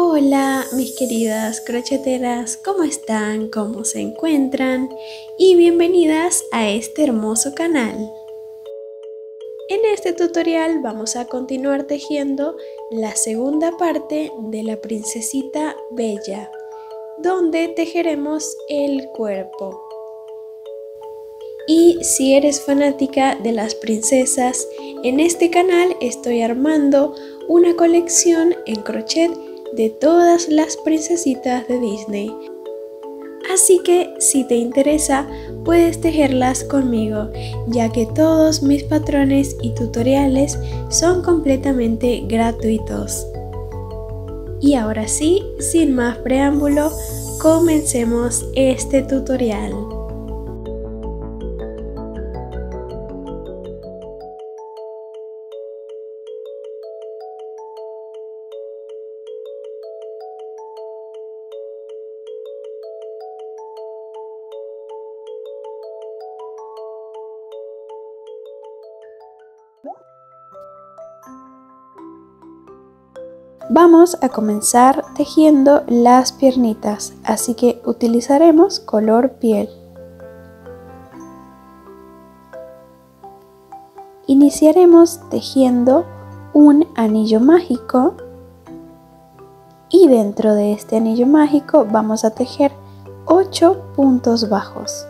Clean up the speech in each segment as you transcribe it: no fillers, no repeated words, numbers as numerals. Hola mis queridas crocheteras, ¿cómo están? ¿Cómo se encuentran? Y bienvenidas a este hermoso canal. En este tutorial vamos a continuar tejiendo la segunda parte de la princesita Bella, donde tejeremos el cuerpo. Y si eres fanática de las princesas, en este canal estoy armando una colección en crochet de todas las princesitas de Disney. Así que si te interesa, puedes tejerlas conmigo, ya que todos mis patrones y tutoriales son completamente gratuitos. Y ahora sí, sin más preámbulo, comencemos este tutorial. Vamos a comenzar tejiendo las piernitas, así que utilizaremos color piel. Iniciaremos tejiendo un anillo mágico y dentro de este anillo mágico vamos a tejer 8 puntos bajos.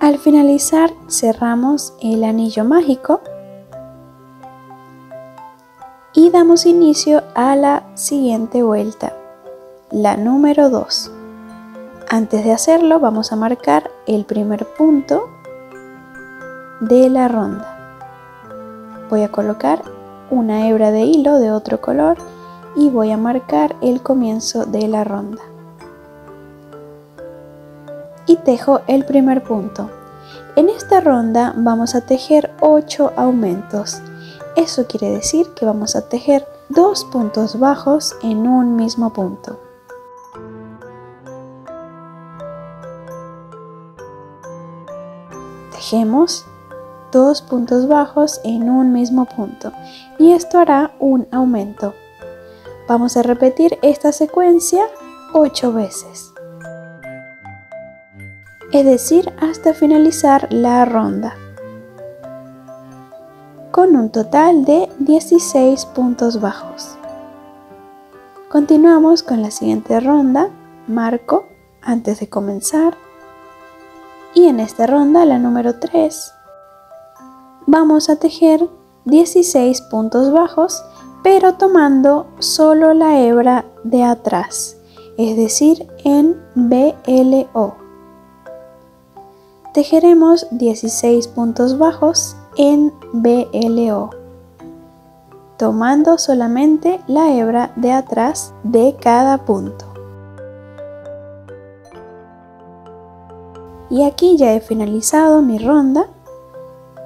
Al finalizar cerramos el anillo mágico y damos inicio a la siguiente vuelta, la número 2. Antes de hacerlo vamos a marcar el primer punto de la ronda. Voy a colocar una hebra de hilo de otro color y voy a marcar el comienzo de la ronda. Y tejo el primer punto. En esta ronda vamos a tejer 8 aumentos. Eso quiere decir que vamos a tejer 2 puntos bajos en un mismo punto. Tejemos 2 puntos bajos en un mismo punto y esto hará un aumento. Vamos a repetir esta secuencia 8 veces. Es decir, hasta finalizar la ronda, con un total de 16 puntos bajos. Continuamos con la siguiente ronda, marco antes de comenzar, y en esta ronda, la número 3, vamos a tejer 16 puntos bajos, pero tomando solo la hebra de atrás, es decir, en BLO. Tejeremos 16 puntos bajos en BLO, tomando solamente la hebra de atrás de cada punto. Y aquí ya he finalizado mi ronda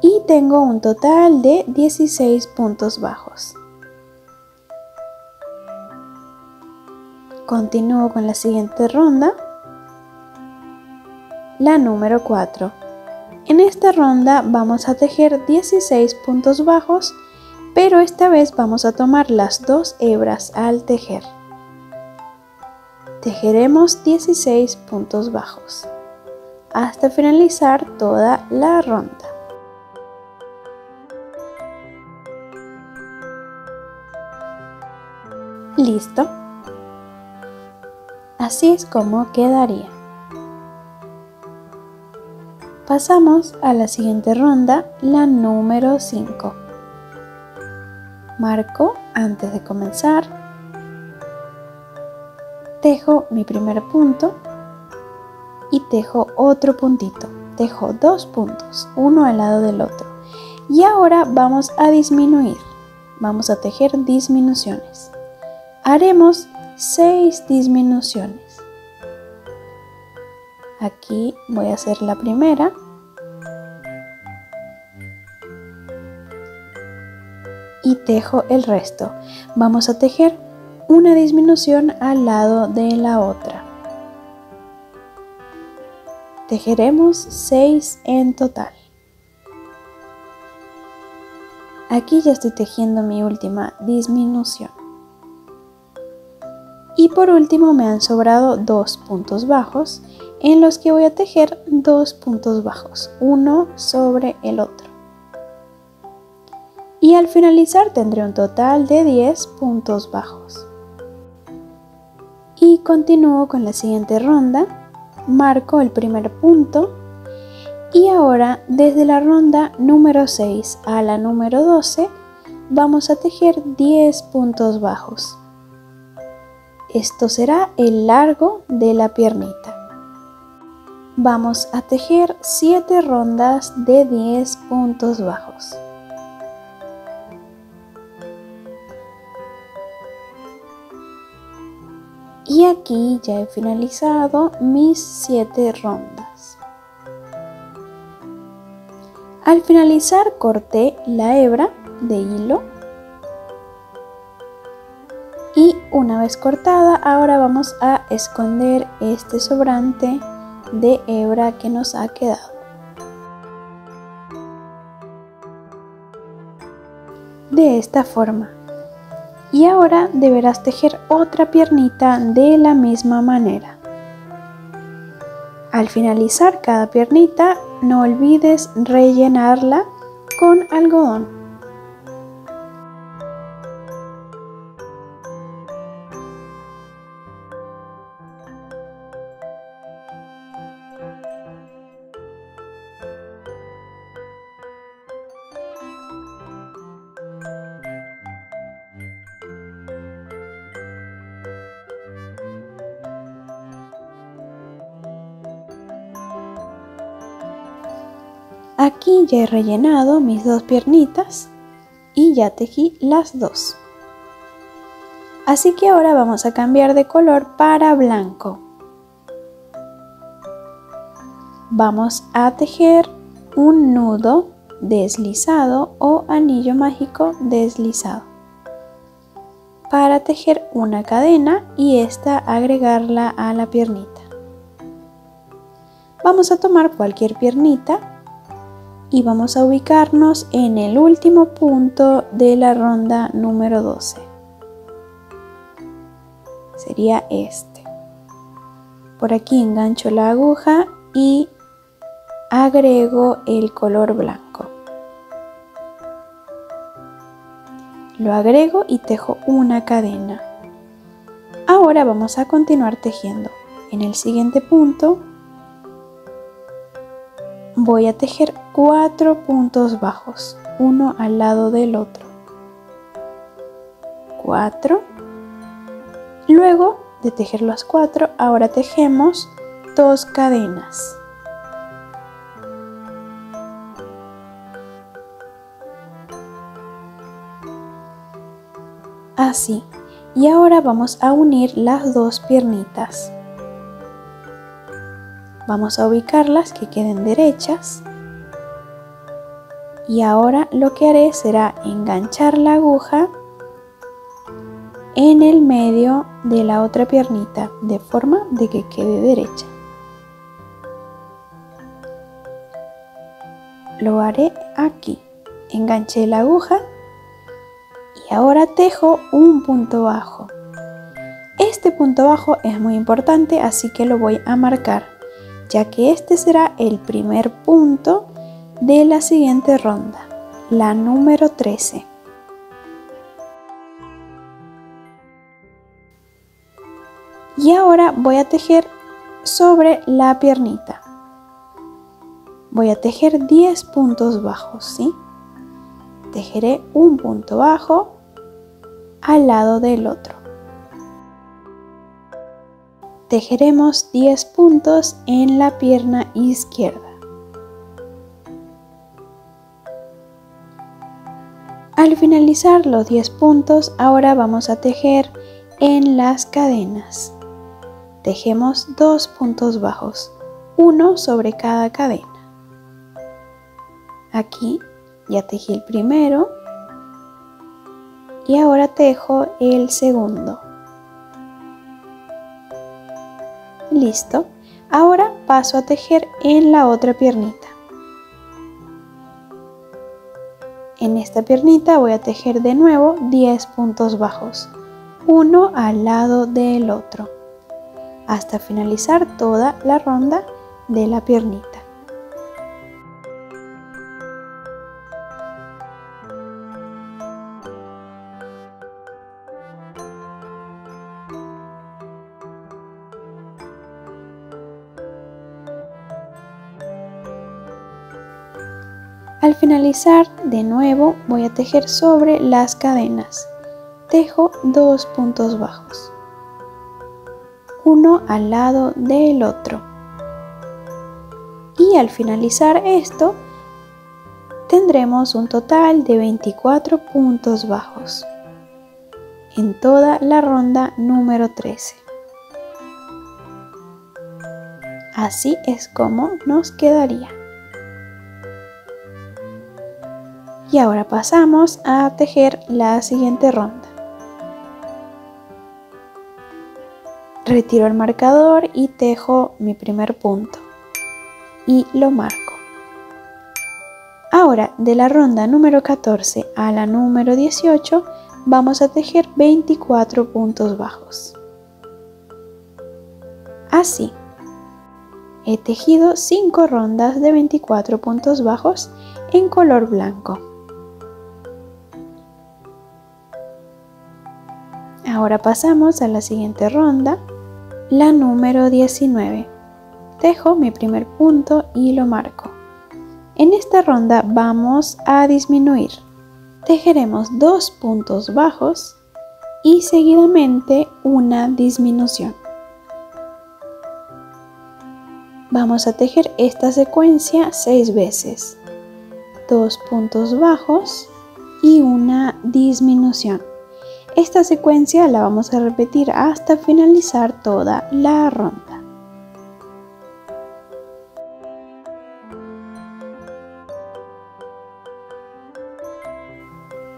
y tengo un total de 16 puntos bajos. Continúo con la siguiente ronda, la número 4. En esta ronda vamos a tejer 16 puntos bajos, pero esta vez vamos a tomar las 2 hebras al tejer. Tejeremos 16 puntos bajos, hasta finalizar toda la ronda. Listo. Así es como quedaría. Pasamos a la siguiente ronda, la número 5. Marco antes de comenzar. Tejo mi primer punto y tejo otro puntito. Tejo 2 puntos, uno al lado del otro. Y ahora vamos a disminuir. Vamos a tejer disminuciones. Haremos 6 disminuciones. Aquí voy a hacer la primera, y tejo el resto. Vamos a tejer una disminución al lado de la otra. Tejeremos 6 en total. Aquí ya estoy tejiendo mi última disminución. Y por último me han sobrado 2 puntos bajos en los que voy a tejer 2 puntos bajos, uno sobre el otro. Y al finalizar tendré un total de 10 puntos bajos. Y continúo con la siguiente ronda, marco el primer punto y ahora desde la ronda número 6 a la número 12 vamos a tejer 10 puntos bajos. Esto será el largo de la piernita. Vamos a tejer 7 rondas de 10 puntos bajos. Y aquí ya he finalizado mis 7 rondas. Al finalizar corté la hebra de hilo. Y una vez cortada, ahora vamos a esconder este sobrante de hebra que nos ha quedado. De esta forma. Y ahora deberás tejer otra piernita de la misma manera. Al finalizar cada piernita, no olvides rellenarla con algodón. Aquí ya he rellenado mis 2 piernitas y ya tejí las 2. Así que ahora vamos a cambiar de color para blanco. Vamos a tejer un nudo deslizado o anillo mágico deslizado. Para tejer una cadena y esta agregarla a la piernita. Vamos a tomar cualquier piernita. Y vamos a ubicarnos en el último punto de la ronda número 12. Sería este. Por aquí engancho la aguja y agrego el color blanco. Lo agrego y tejo una cadena. Ahora vamos a continuar tejiendo. En el siguiente punto voy a tejer 4 puntos bajos, uno al lado del otro. 4. Luego de tejer los 4, ahora tejemos 2 cadenas. Así. Y ahora vamos a unir las 2 piernitas. Vamos a ubicarlas que queden derechas. Y ahora lo que haré será enganchar la aguja en el medio de la otra piernita, de forma de que quede derecha. Lo haré aquí. Enganché la aguja y ahora tejo un punto bajo. Este punto bajo es muy importante, así que lo voy a marcar, ya que este será el primer punto de la siguiente ronda, la número 13. Y ahora voy a tejer sobre la piernita. Voy a tejer 10 puntos bajos, ¿sí? Tejeré un punto bajo al lado del otro. Tejeremos 10 puntos en la pierna izquierda. Al finalizar los 10 puntos, ahora vamos a tejer en las cadenas. Tejemos 2 puntos bajos, uno sobre cada cadena. Aquí ya tejí el primero y ahora tejo el segundo. Listo. Ahora paso a tejer en la otra piernita. En esta piernita voy a tejer de nuevo 10 puntos bajos, uno al lado del otro, hasta finalizar toda la ronda de la piernita. Al finalizar de nuevo voy a tejer sobre las cadenas. Tejo 2 puntos bajos, uno al lado del otro. Y al finalizar esto tendremos un total de 24 puntos bajos en toda la ronda número 13. Así es como nos quedaría. Y ahora pasamos a tejer la siguiente ronda. Retiro el marcador y tejo mi primer punto y lo marco. Ahora de la ronda número 14 a la número 18 vamos a tejer 24 puntos bajos. Así, he tejido 5 rondas de 24 puntos bajos en color blanco. Ahora pasamos a la siguiente ronda, la número 19. Tejo mi primer punto y lo marco. En esta ronda vamos a disminuir. Tejeremos 2 puntos bajos y seguidamente una disminución. Vamos a tejer esta secuencia 6 veces. 2 puntos bajos y una disminución. Esta secuencia la vamos a repetir hasta finalizar toda la ronda.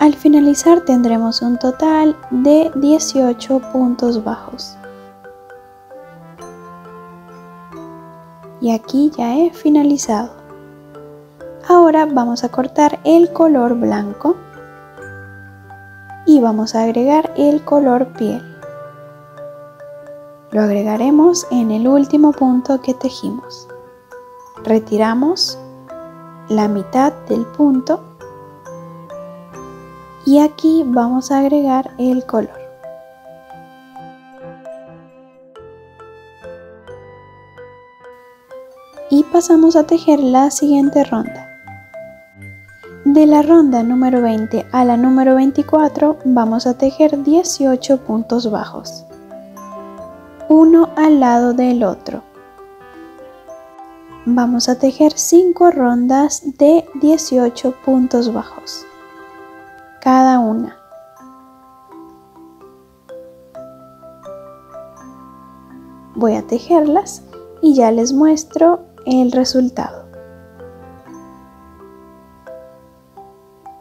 Al finalizar tendremos un total de 18 puntos bajos. Y aquí ya he finalizado. Ahora vamos a cortar el color blanco. Y vamos a agregar el color piel. Lo agregaremos en el último punto que tejimos. Retiramos la mitad del punto y aquí vamos a agregar el color. Y pasamos a tejer la siguiente ronda. De la ronda número 20 a la número 24 vamos a tejer 18 puntos bajos, uno al lado del otro. Vamos a tejer 5 rondas de 18 puntos bajos, cada una. Voy a tejerlas y ya les muestro el resultado.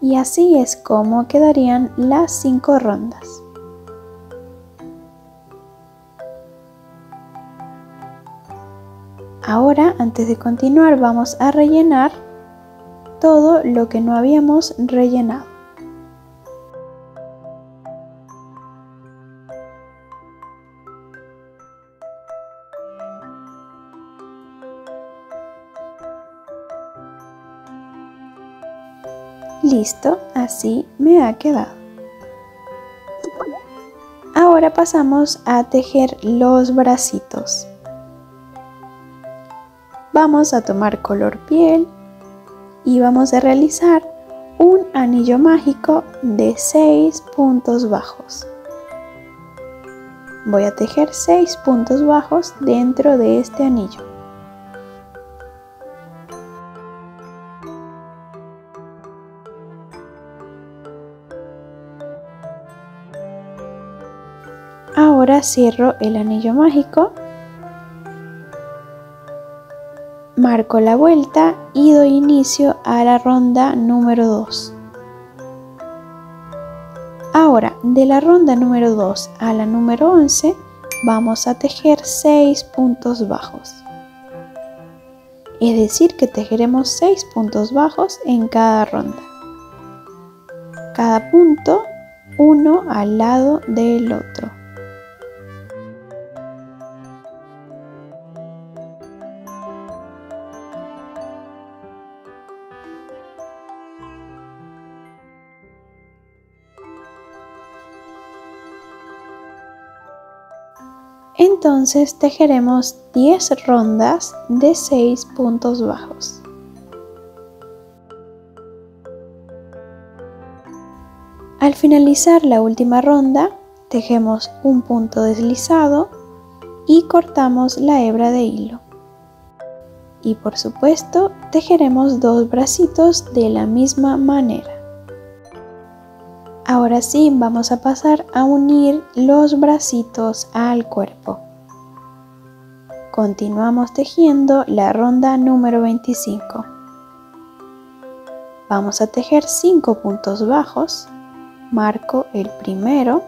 Y así es como quedarían las 5 rondas. Ahora, antes de continuar, vamos a rellenar todo lo que no habíamos rellenado. Listo, así me ha quedado. Ahora pasamos a tejer los bracitos. Vamos a tomar color piel y vamos a realizar un anillo mágico de 6 puntos bajos. Voy a tejer 6 puntos bajos dentro de este anillo. Ahora cierro el anillo mágico, marco la vuelta y doy inicio a la ronda número 2. Ahora, de la ronda número 2 a la número 11, vamos a tejer 6 puntos bajos. Es decir, que tejeremos 6 puntos bajos en cada ronda. Cada punto, uno al lado del otro. Entonces tejeremos 10 rondas de 6 puntos bajos. Al finalizar la última ronda, tejemos un punto deslizado y cortamos la hebra de hilo. Y por supuesto, tejeremos 2 bracitos de la misma manera. Ahora sí, vamos a pasar a unir los bracitos al cuerpo. Continuamos tejiendo la ronda número 25. Vamos a tejer 5 puntos bajos. Marco el primero.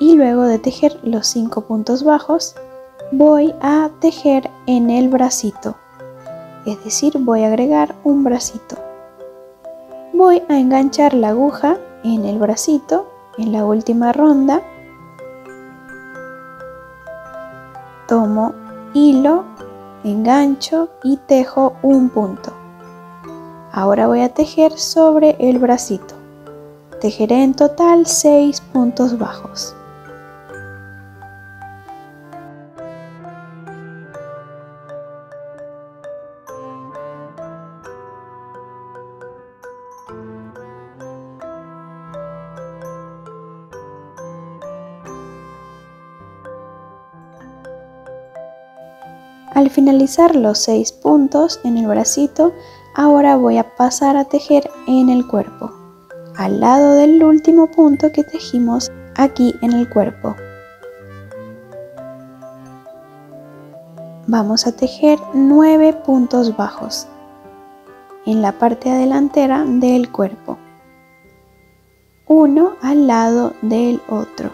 Y luego de tejer los 5 puntos bajos, voy a tejer en el bracito. Es decir, voy a agregar un bracito. Voy a enganchar la aguja en el bracito en la última ronda. Tomo hilo, engancho y tejo un punto. Ahora voy a tejer sobre el bracito. Tejeré en total 6 puntos bajos. Al finalizar los 6 puntos en el bracito, ahora voy a pasar a tejer en el cuerpo, al lado del último punto que tejimos aquí en el cuerpo. Vamos a tejer 9 puntos bajos en la parte delantera del cuerpo, uno al lado del otro.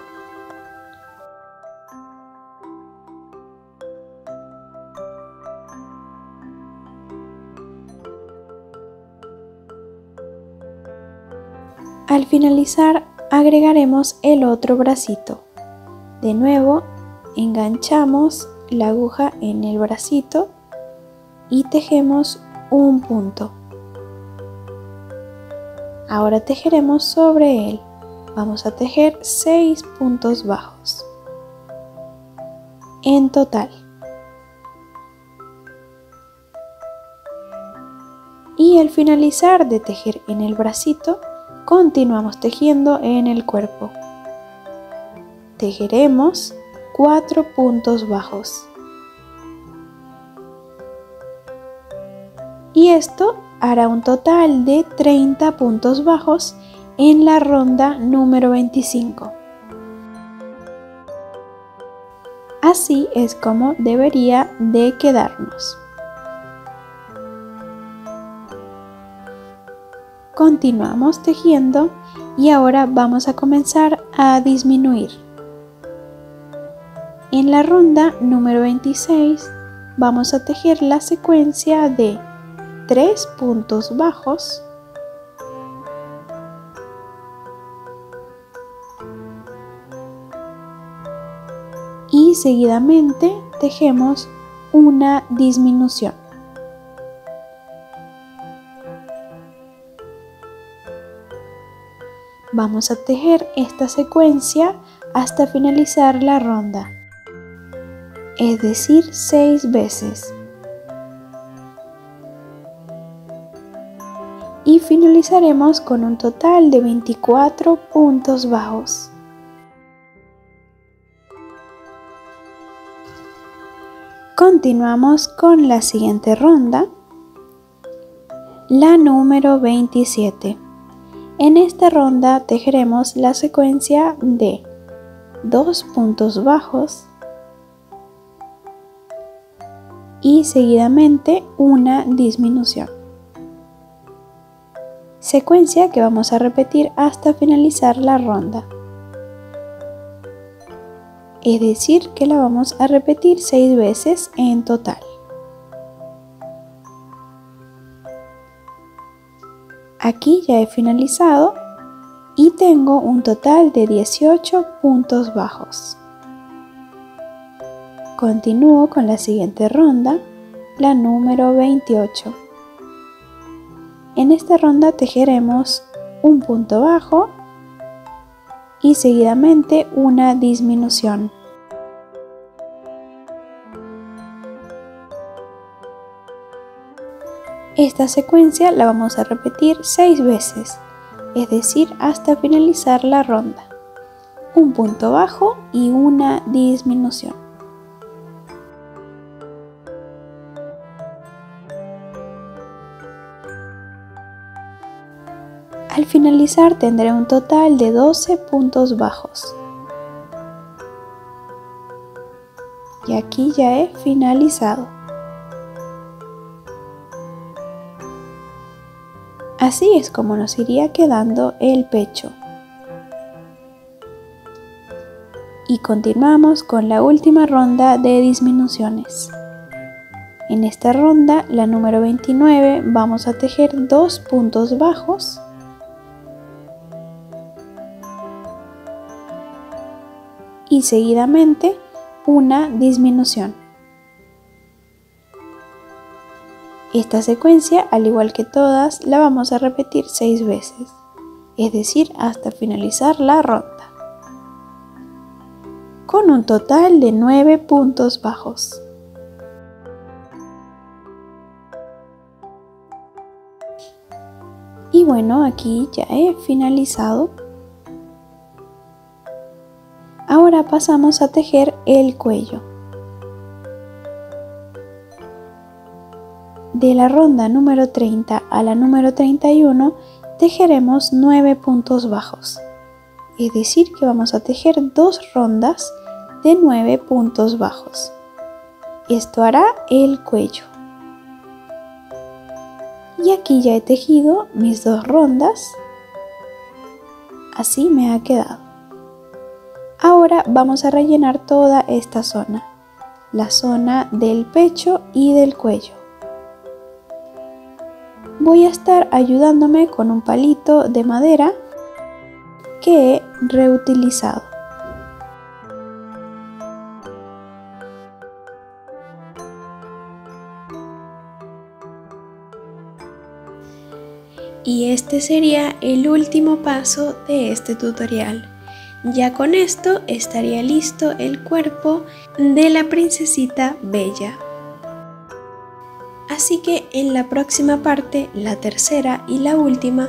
Al finalizar, agregaremos el otro bracito. De nuevo, enganchamos la aguja en el bracito y tejemos un punto. Ahora tejeremos sobre él. Vamos a tejer 6 puntos bajos en total. Y al finalizar de tejer en el bracito, continuamos tejiendo en el cuerpo. Tejeremos 4 puntos bajos. Y esto hará un total de 30 puntos bajos en la ronda número 25. Así es como debería de quedarnos. Continuamos tejiendo y ahora vamos a comenzar a disminuir. En la ronda número 26 vamos a tejer la secuencia de 3 puntos bajos, 1 seguidamente tejemos una disminución. Vamos a tejer esta secuencia hasta finalizar la ronda, es decir, 6 veces. Y finalizaremos con un total de 24 puntos bajos. Continuamos con la siguiente ronda, la número 27. En esta ronda tejeremos la secuencia de 2 puntos bajos y seguidamente una disminución. secuencia que vamos a repetir hasta finalizar la ronda. Es decir, que la vamos a repetir 6 veces en total. Aquí ya he finalizado y tengo un total de 18 puntos bajos. Continúo con la siguiente ronda, la número 28. En esta ronda tejeremos un punto bajo y seguidamente una disminución. Esta secuencia la vamos a repetir 6 veces, es decir, hasta finalizar la ronda. Un punto bajo y una disminución. Al finalizar tendré un total de 12 puntos bajos. Y aquí ya he finalizado. Así es como nos iría quedando el pecho. Y continuamos con la última ronda de disminuciones. En esta ronda, la número 29, vamos a tejer 2 puntos bajos. Y seguidamente una disminución. Esta secuencia, al igual que todas, la vamos a repetir 6 veces, es decir, hasta finalizar la ronda, con un total de 9 puntos bajos. Y bueno, aquí ya he finalizado. Ahora pasamos a tejer el cuello. De la ronda número 30 a la número 31 tejeremos 9 puntos bajos, es decir que vamos a tejer 2 rondas de 9 puntos bajos. Esto hará el cuello. Y aquí ya he tejido mis 2 rondas, así me ha quedado. Ahora vamos a rellenar toda esta zona, la zona del pecho y del cuello. Voy a estar ayudándome con un palito de madera que he reutilizado. Y este sería el último paso de este tutorial. Ya con esto estaría listo el cuerpo de la princesita Bella. Así que en la próxima parte, la tercera y la última,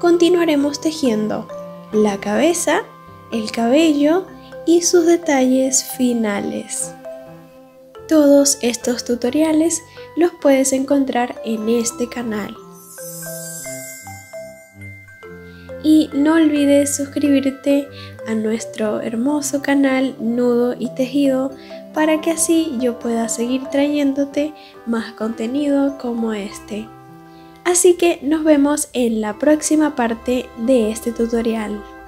continuaremos tejiendo la cabeza, el cabello y sus detalles finales. Todos estos tutoriales los puedes encontrar en este canal. Y no olvides suscribirte a nuestro hermoso canal Nudo y Tejido para que así yo pueda seguir trayéndote más contenido como este. Así que nos vemos en la próxima parte de este tutorial.